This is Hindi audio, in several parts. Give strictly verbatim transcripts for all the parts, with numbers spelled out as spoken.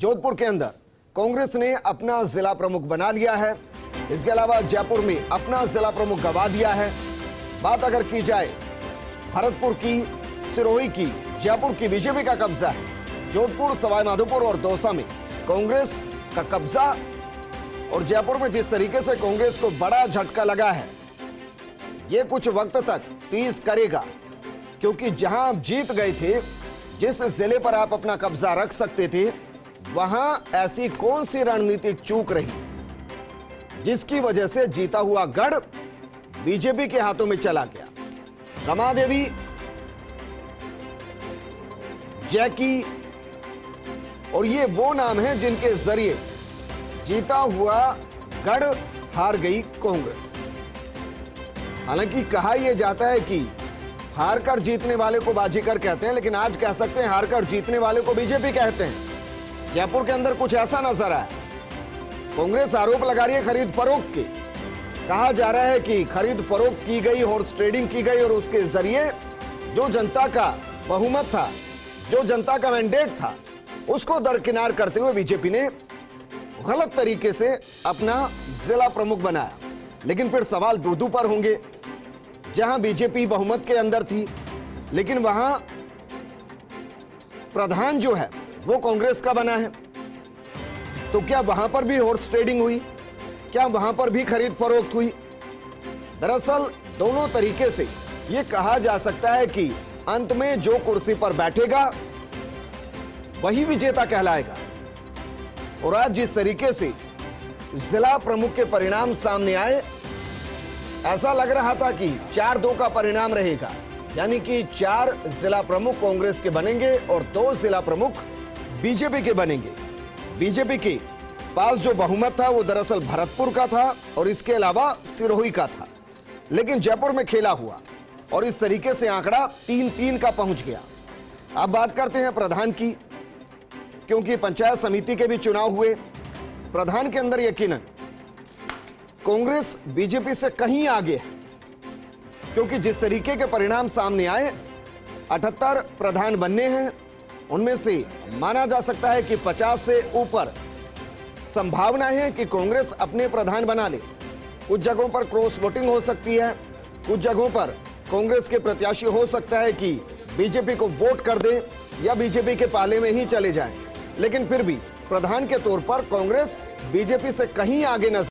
जोधपुर के अंदर कांग्रेस ने अपना जिला प्रमुख बना लिया है। इसके अलावा जयपुर में अपना जिला प्रमुख गवा दिया है। बात अगर की जाए भरतपुर की, सिरोही की, जयपुर की बीजेपी का कब्जा है। जोधपुर, सवाईमाधोपुर और दौसा में कांग्रेस का कब्जा। और जयपुर में जिस तरीके से कांग्रेस को बड़ा झटका लगा है, ये कुछ वक्त तक तीस करेगा, क्योंकि जहां आप जीत गए थे, जिस जिले पर आप अपना कब्जा रख सकते थे, वहां ऐसी कौन सी रणनीतिक चूक रही जिसकी वजह से जीता हुआ गढ़ बीजेपी के हाथों में चला गया। रमा देवी, जैकी और ये वो नाम हैं जिनके जरिए जीता हुआ गढ़ हार गई कांग्रेस। हालांकि कहा यह जाता है कि हारकर जीतने वाले को बाजीगर कहते हैं, लेकिन आज कह सकते हैं हारकर जीतने वाले को बीजेपी कहते हैं। जयपुर के अंदर कुछ ऐसा नजर आया। कांग्रेस आरोप लगा रही है खरीद फरोख्त की। कहा जा रहा है कि खरीद फरोख्त की गई, हॉर्स ट्रेडिंग की गई और उसके जरिए जो जनता का बहुमत था, जो जनता का मैंडेट था, उसको दरकिनार करते हुए बीजेपी ने गलत तरीके से अपना जिला प्रमुख बनाया। लेकिन फिर सवाल दो दो पर होंगे। जहां बीजेपी बहुमत के अंदर थी, लेकिन वहां प्रधान जो है वो कांग्रेस का बना है, तो क्या वहां पर भी हॉर्स ट्रेडिंग हुई? क्या वहां पर भी खरीद फरोख्त हुई? दरअसल दोनों तरीके से ये कहा जा सकता है कि अंत में जो कुर्सी पर बैठेगा वही विजेता कहलाएगा। और आज जिस तरीके से जिला प्रमुख के परिणाम सामने आए, ऐसा लग रहा था कि चार दो का परिणाम रहेगा, यानी कि चार जिला प्रमुख कांग्रेस के बनेंगे और दो जिला प्रमुख बीजेपी के बनेंगे। बीजेपी के पास जो बहुमत था वो दरअसल भरतपुर का था और इसके अलावा सिरोही का था, लेकिन जयपुर में खेला हुआ और इस तरीके से आंकड़ा तीन तीन का पहुंच गया। अब बात करते हैं प्रधान की, क्योंकि पंचायत समिति के भी चुनाव हुए। प्रधान के अंदर यकीनन कांग्रेस बीजेपी से कहीं आगे है, क्योंकि जिस तरीके के परिणाम सामने आए, अठहत्तर प्रधान बनने हैं, उनमें से माना जा सकता है कि पचास से ऊपर संभावना है कि कांग्रेस अपने प्रधान बना ले। कुछ जगहों पर क्रॉस वोटिंग हो सकती है, कुछ जगहों पर कांग्रेस के प्रत्याशी हो सकता है कि बीजेपी को वोट कर दे या बीजेपी के पाले में ही चले जाए, लेकिन फिर भी प्रधान के तौर पर कांग्रेस बीजेपी से कहीं आगे नजर।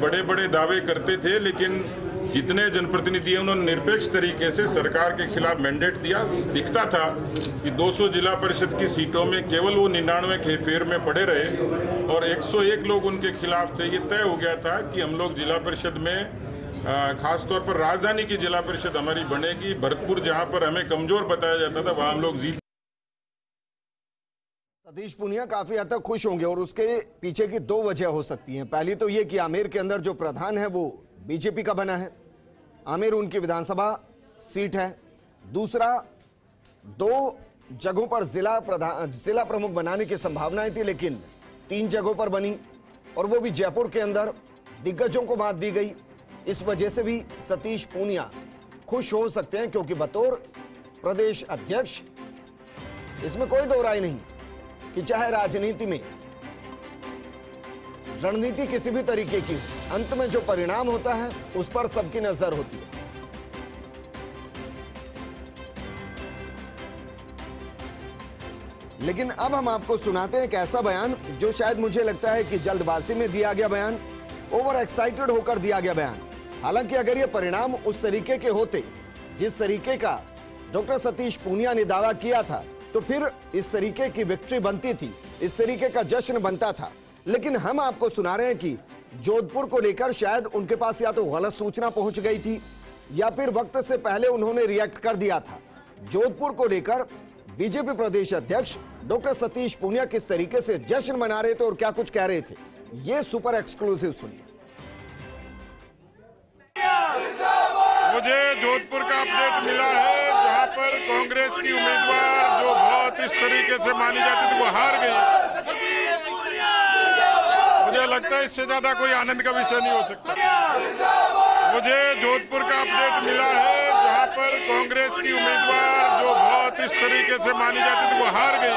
बड़े बड़े दावे करते थे, लेकिन जितने जनप्रतिनिधि हैं उन्होंने निरपेक्ष तरीके से सरकार के खिलाफ मैंडेट दिया। दिखता था कि दो सौ जिला परिषद की सीटों में केवल वो निन्यानवे के फेर में पड़े रहे और एक सौ एक लोग उनके खिलाफ थे। ये तय हो गया था कि हम लोग जिला परिषद में, खासतौर पर राजधानी की जिला परिषद हमारी बनेगी। भरतपुर जहाँ पर हमें कमजोर बताया जाता था, वहाँ हम लोग जीत। सतीश पूनिया काफी हद तक खुश होंगे और उसके पीछे की दो वजह हो सकती हैं। पहली तो ये कि आमेर के अंदर जो प्रधान है वो बीजेपी का बना है, आमेर उनकी विधानसभा सीट है। दूसरा, दो जगहों पर जिला प्रधान जिला प्रमुख बनाने की संभावनाएं थी, लेकिन तीन जगहों पर बनी और वो भी जयपुर के अंदर दिग्गजों को बात दी गई। इस वजह से भी सतीश पूनिया खुश हो सकते हैं, क्योंकि बतौर प्रदेश अध्यक्ष इसमें कोई दो राय नहीं कि चाहे राजनीति में रणनीति किसी भी तरीके की, अंत में जो परिणाम होता है उस पर सबकी नजर होती है। लेकिन अब हम आपको सुनाते हैं एक ऐसा बयान जो शायद मुझे लगता है कि जल्दबाजी में दिया गया बयान, ओवर एक्साइटेड होकर दिया गया बयान। हालांकि अगर ये परिणाम उस तरीके के होते जिस तरीके का डॉक्टर सतीश पूनिया ने दावा किया था, तो फिर इस तरीके की विक्ट्री बनती थी, इस तरीके का जश्न बनता था। लेकिन हम आपको सुना रहे हैं कि जोधपुर को लेकर शायद उनके पास या तो गलत सूचना पहुंच गई थी या फिर वक्त से पहले उन्होंने रिएक्ट कर दिया था। जोधपुर को लेकर बीजेपी प्रदेश अध्यक्ष डॉक्टर सतीश पूनिया किस तरीके से जश्न मना रहे थे और क्या कुछ कह रहे थे, ये सुपर एक्सक्लूसिव सुनिए। मुझे जोधपुर का अपडेट मिला है जहां पर कांग्रेस की उम्मीदवार जो बहुत इस तरीके से मानी जाती थी वो हार गई। मुझे लगता है इससे ज्यादा कोई आनंद का विषय नहीं हो सकता। मुझे जोधपुर का अपडेट मिला है जहां पर कांग्रेस की उम्मीदवार जो बहुत इस तरीके से मानी जाती थी वो हार गई।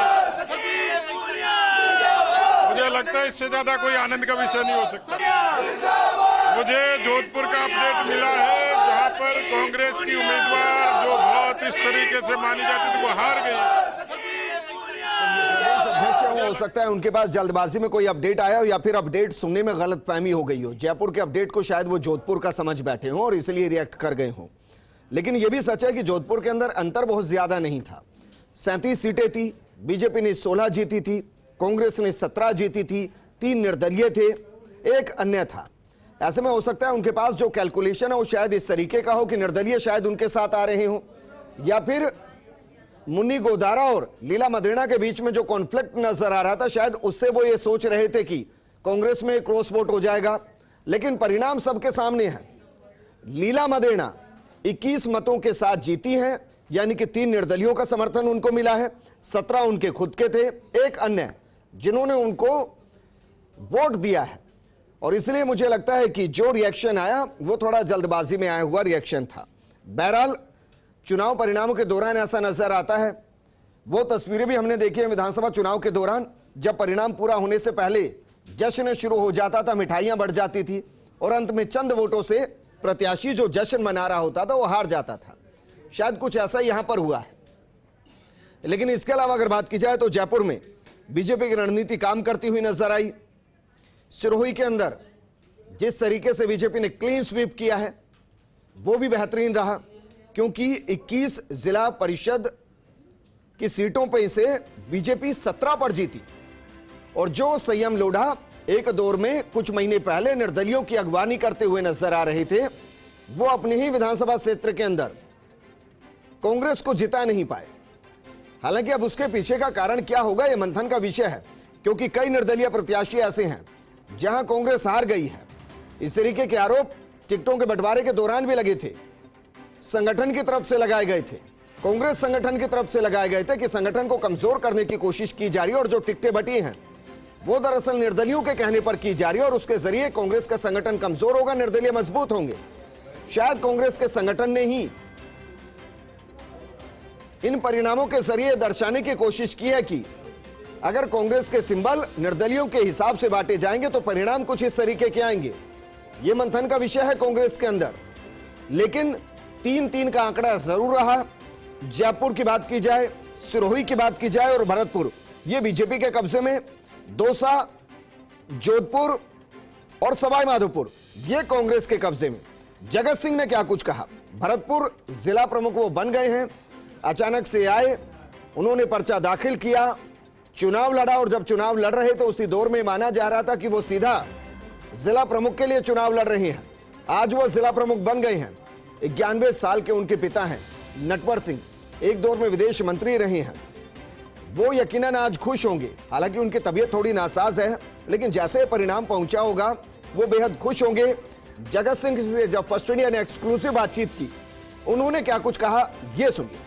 मुझे लगता है इससे ज्यादा कोई आनंद का विषय नहीं हो सकता। मुझे जोधपुर का अपडेट मिला है जहां पर कांग्रेस की उम्मीदवार जो बहुत इस तरीके से मानी जाती थी वो हार गई। प्रदेश अध्यक्ष हो सकता है उनके पास जल्दबाजी में कोई अपडेट आया हो या फिर अपडेट सुनने में गलतफहमी हो गई हो। जयपुर के अपडेट को शायद वो जोधपुर का समझ बैठे हों और इसलिए रिएक्ट कर गए हों। लेकिन ये भी सच है कि जोधपुर के अंदर अंतर बहुत ज्यादा नहीं था। सैंतीस सीटें थी, बीजेपी ने सोलह जीती थी, कांग्रेस ने सत्रह जीती थी, तीन निर्दलीय थे, एक अन्य था। ऐसे में हो सकता है उनके पास जो कैलकुलेशन है वो शायद इस तरीके का हो कि निर्दलीय शायद उनके साथ आ रहे हो या फिर मुन्नी गोदारा और लीला मदेरणा के बीच में जो कॉन्फ्लिक्ट नजर आ रहा था शायद उससे वो ये सोच रहे थे कि कांग्रेस में क्रॉस वोट हो जाएगा। लेकिन परिणाम सबके सामने है। लीला मदेरणा इक्कीस मतों के साथ जीती हैं, यानी कि तीन निर्दलियों का समर्थन उनको मिला है, सत्रह उनके खुद के थे, एक अन्य जिन्होंने उनको वोट दिया है। और इसलिए मुझे लगता है कि जो रिएक्शन आया वो थोड़ा जल्दबाजी में आया हुआ रिएक्शन था। बहरहाल चुनाव परिणामों के दौरान ऐसा नजर आता है। वो तस्वीरें भी हमने देखी हैं विधानसभा चुनाव के दौरान, जब परिणाम पूरा होने से पहले जश्न शुरू हो जाता था, मिठाइयां बढ़ जाती थी और अंत में चंद वोटों से प्रत्याशी जो जश्न मना रहा होता था वो हार जाता था। शायद कुछ ऐसा यहां पर हुआ है। लेकिन इसके अलावा अगर बात की जाए तो जयपुर में बीजेपी की रणनीति काम करती हुई नजर आई। सिरोही के अंदर जिस तरीके से बीजेपी ने क्लीन स्वीप किया है वो भी बेहतरीन रहा, क्योंकि इक्कीस जिला परिषद की सीटों पर इसे बीजेपी सत्रह पर जीती। और जो संयम लोढ़ा एक दौर में कुछ महीने पहले निर्दलियों की अगवानी करते हुए नजर आ रहे थे, वो अपने ही विधानसभा क्षेत्र के अंदर कांग्रेस को जिता नहीं पाए। हालांकि अब उसके पीछे का कारण क्या होगा यह मंथन का विषय है, क्योंकि कई निर्दलीय प्रत्याशी ऐसे हैं जहां कांग्रेस हार गई है। इस तरीके के आरोप टिकटों के बंटवारे के दौरान भी लगे थे। संगठन की तरफ से लगाए गए थे, कांग्रेस संगठन की तरफ से लगाए गए थे कि संगठन को कमजोर करने की कोशिश की जा रही है और जो टिकटें बटी हैं वो दरअसल निर्दलियों के कहने पर की जा रही है और उसके जरिए कांग्रेस का संगठन कमजोर होगा, निर्दलीय मजबूत होंगे। शायद कांग्रेस के संगठन ने ही इन परिणामों के जरिए दर्शाने की कोशिश की है कि अगर कांग्रेस के सिंबल निर्दलियों के हिसाब से बांटे जाएंगे तो परिणाम कुछ इस तरीके के आएंगे। ये मंथन का विषय है कांग्रेस के अंदर। लेकिन तीन तीन का आंकड़ा जरूर रहा। जयपुर की बात की जाए, सिरोही की बात की जाए और भरतपुर, ये बीजेपी के कब्जे में, दौसा, जोधपुर और सवाई माधोपुर ये कांग्रेस के कब्जे में। जगत सिंह ने क्या कुछ कहा। भरतपुर जिला प्रमुख वो बन गए हैं, अचानक से आए, उन्होंने पर्चा दाखिल किया, चुनाव लड़ा और जब चुनाव लड़ रहे तो उसी दौर में माना जा रहा था कि वो सीधा जिला प्रमुख के लिए चुनाव लड़ रहे हैं। आज वो जिला प्रमुख बन गए हैं। इक्यानवे साल के उनके पिता हैं नटवर सिंह, एक दौर में विदेश मंत्री रहे हैं। वो यकीनन आज खुश होंगे। हालांकि उनकी तबीयत थोड़ी नासाज है, लेकिन जैसे परिणाम पहुंचा होगा वो बेहद खुश होंगे। जगत सिंह से जब फर्स्ट इंडिया ने एक्सक्लूसिव बातचीत की, उन्होंने क्या कुछ कहा ये सुनिए।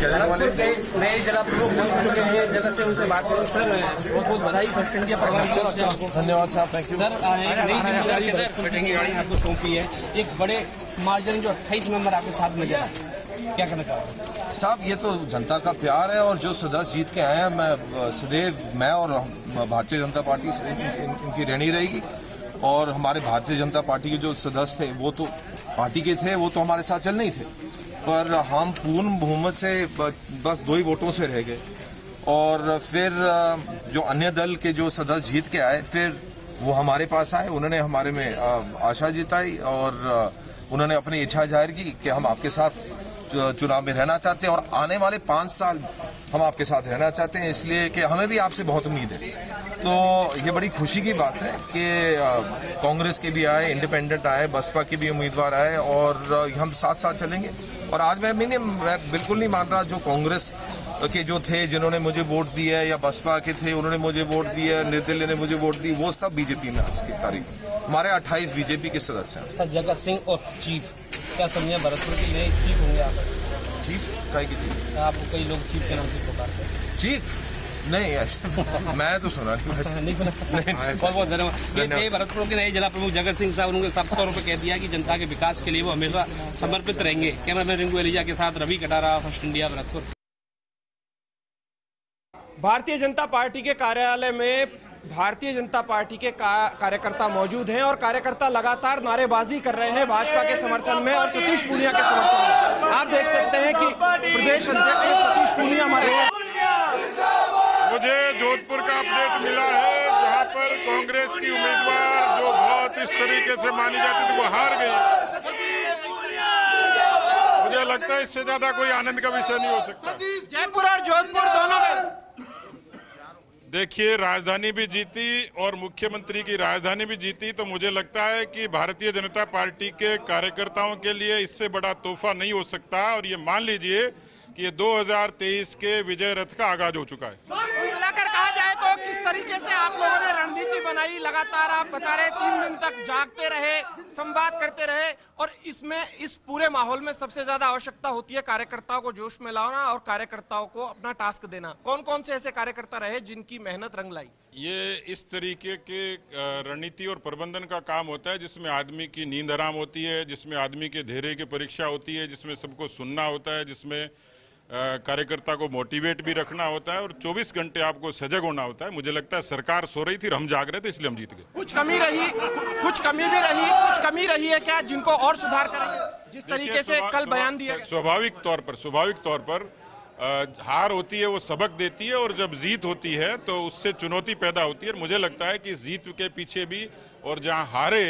नए जिला प्रमुख बन चुके हैं जगत सिंह, उनसे बात करूँ। सर बहुत बहुत बधाई फर्स्ट इंडिया प्रभारी। धन्यवाद साहब, थैंक यू सर। नई जिम्मेदारी बदल आपको सौंपी है, एक बड़े मार्जिन जो अट्ठाईस नंबर आपके साथ में गया, क्या कहना चाहते हैं साहब। ये तो जनता का प्यार है और जो सदस्य जीत के आए हैं, मैं सदैव मैं और भारतीय जनता पार्टी इनकी रहनी रहेगी। और हमारे भारतीय जनता पार्टी के जो सदस्य थे वो तो पार्टी के थे, वो तो हमारे साथ चल नहीं थे, पर हम पूर्ण बहुमत से बस दो ही वोटों से रह गए। और फिर जो अन्य दल के जो सदस्य जीत के आए, फिर वो हमारे पास आए, उन्होंने हमारे में आशा जताई और उन्होंने अपनी इच्छा जाहिर की कि हम आपके साथ चुनाव में रहना चाहते हैं और आने वाले पाँच साल हम आपके साथ रहना चाहते हैं, इसलिए कि हमें भी आपसे बहुत उम्मीद है। तो ये बड़ी खुशी की बात है कि कांग्रेस के भी आए, इंडिपेंडेंट आए, बसपा के भी उम्मीदवार आए और हम साथ साथ चलेंगे। और आज मैं मैंने मैं बिल्कुल नहीं मान रहा जो कांग्रेस के जो थे जिन्होंने मुझे वोट दिया है या बसपा के थे उन्होंने मुझे वोट दिया, निर्दलीय ने मुझे वोट दी, वो सब बीजेपी में आज की तारीख हमारे अट्ठाईस बीजेपी के सदस्य हैं। जगत सिंह और चीफ क्या समझे भरतपुर के लिए चीफ होंगे आप? चीफ कई चीफ आपको कई लोग चीफ के नाम से पुकारते हैं। चीफ नहीं ऐसा मैं तो सुना नहीं, सुना बहुत बहुत धन्यवाद। भरतपुर के नए जिला प्रमुख जगत सिंह साहब उन्होंने साफ तौर पर कह दिया कि जनता के विकास के लिए वो हमेशा समर्पित रहेंगे। कैमरामैन रिंकू एलिया के साथ Ravi Katara, first India, Bharatpur. Bharatiya Janata party के कार्यालय में भारतीय जनता पार्टी के कार्यकर्ता मौजूद हैं और कार्यकर्ता लगातार नारेबाजी कर रहे हैं भाजपा के समर्थन में और सतीश पूनिया के समर्थन में। आप देख सकते हैं कि प्रदेश अध्यक्ष सतीश पूनिया हमारे साथ। मुझे जोधपुर का अपडेट मिला है जहां पर कांग्रेस की उम्मीदवार जो बहुत इस तरीके से मानी जाती थी वो हार गई। मुझे लगता है इससे ज्यादा कोई आनंद का विषय नहीं हो सकता। जयपुर और जोधपुर दोनों में देखिए राजधानी भी जीती और मुख्यमंत्री की राजधानी भी जीती, तो मुझे लगता है कि भारतीय जनता पार्टी के कार्यकर्ताओं के लिए इससे बड़ा तोहफा नहीं हो सकता। और ये मान लीजिए कि ये दो हज़ार तेईस के विजय रथ का आगाज हो चुका है। मिलाकर कहा जाए तो किस तरीके से आप लोगों ने रणनीति बनाई, लगातार आप बता रहे तीन दिन तक जागते रहे, संवाद करते रहे और इसमें इस पूरे माहौल में सबसे ज्यादा आवश्यकता होती है कार्यकर्ताओं को जोश में लाना और कार्यकर्ताओं को अपना टास्क देना। कौन कौन से ऐसे कार्यकर्ता रहे जिनकी मेहनत रंग लाई? ये इस तरीके के रणनीति और प्रबंधन का काम होता है जिसमें आदमी की नींद हराम होती है, जिसमें आदमी के धैर्य की परीक्षा होती है, जिसमें सबको सुनना होता है, जिसमें कार्यकर्ता को मोटिवेट भी रखना होता है और चौबीस घंटे आपको सजग होना होता है। मुझे लगता है सरकार सो रही थी और हम जाग रहे थे, इसलिए हम जीत गए। कुछ कमी रही, कुछ कमी भी रही, कुछ कमी रही है क्या जिनको और सुधार करेंगे? जिस तरीके से कल बयान दिया स्वाभाविक तौर पर स्वाभाविक तौर पर आ, हार होती है वो सबक देती है और जब जीत होती है तो उससे चुनौती पैदा होती है। और मुझे लगता है कि जीत के पीछे भी और जहाँ हारे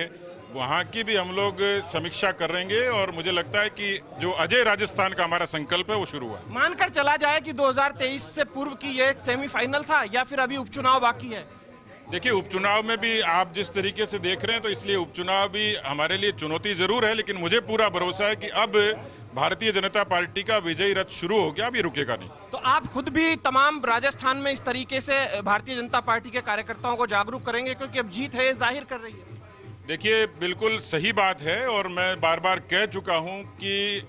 वहाँ की भी हम लोग समीक्षा करेंगे और मुझे लगता है कि जो अजय राजस्थान का हमारा संकल्प है वो शुरू हुआ। मानकर चला जाए कि दो हज़ार तेईस से पूर्व की ये सेमीफाइनल था या फिर अभी उपचुनाव बाकी है? देखिए उपचुनाव में भी आप जिस तरीके से देख रहे हैं तो इसलिए उपचुनाव भी हमारे लिए चुनौती जरूर है, लेकिन मुझे पूरा भरोसा है कि अब भारतीय जनता पार्टी का विजयी रथ शुरू हो गया, अभी रुकेगा नहीं। तो आप खुद भी तमाम राजस्थान में इस तरीके से भारतीय जनता पार्टी के कार्यकर्ताओं को जागरूक करेंगे क्योंकि अब जीत है जाहिर कर रही है। देखिए बिल्कुल सही बात है और मैं बार बार कह चुका हूं कि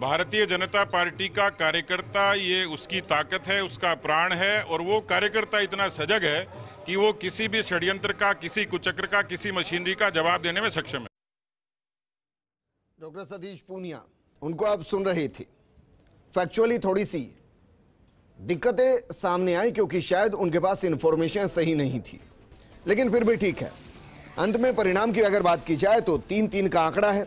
भारतीय जनता पार्टी का कार्यकर्ता ये उसकी ताकत है, उसका प्राण है और वो कार्यकर्ता इतना सजग है कि वो किसी भी षड्यंत्र का, किसी कुचक्र का, किसी मशीनरी का जवाब देने में सक्षम है। डॉक्टर सतीश पूनिया, उनको आप सुन रहे थे। फैक्चुअली थोड़ी सी दिक्कतें सामने आई क्योंकि शायद उनके पास इंफॉर्मेशन सही नहीं थी, लेकिन फिर भी ठीक है। अंत में परिणाम की अगर बात की जाए तो तीन तीन का आंकड़ा है।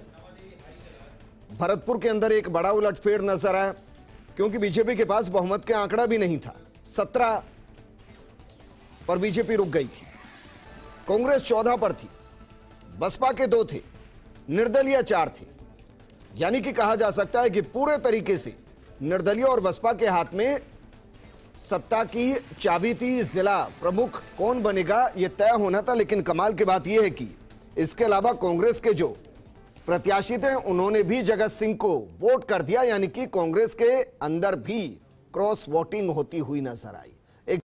भरतपुर के अंदर एक बड़ा उलटफेर नजर आया क्योंकि बीजेपी के पास बहुमत का आंकड़ा भी नहीं था, सत्रह पर बीजेपी रुक गई थी। कांग्रेस चौदह पर थी, बसपा के दो थे, निर्दलीय चार थे, यानी कि कहा जा सकता है कि पूरे तरीके से निर्दलीय और बसपा के हाथ में सत्ता की चाबी थी। जिला प्रमुख कौन बनेगा यह तय होना था, लेकिन कमाल की बात यह है कि इसके अलावा कांग्रेस के जो प्रत्याशी थे उन्होंने भी जगत सिंह को वोट कर दिया, यानी कि कांग्रेस के अंदर भी क्रॉस वोटिंग होती हुई नजर आई।